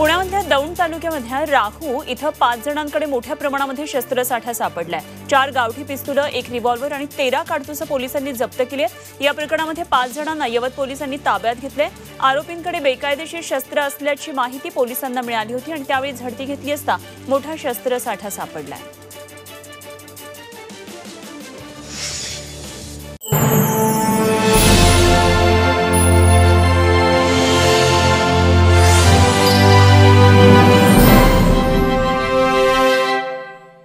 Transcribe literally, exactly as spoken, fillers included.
पुण्यामधल्या दौंड तालुक्यामध्ये राहू इथं पाच जणांकडे मोठ्या प्रमाणामध्ये शस्त्रसाठा सापडलाय। चार गावठी पिस्तुलं, एक रिव्हॉल्वर आणि तेरा काडतुसं पोलिसांनी जप्त केली आहेत। या प्रकरणामध्ये पाच जणांना यवत पोलिसांनी ताब्यात घेतले। आरोपींकडे बेकायदेशीर शस्त्र असल्याची माहिती पोलिसांना मिळाली होती आणि त्यावेळी झडती घेतली असता मोठा शस्त्रसाठा सापडलाय।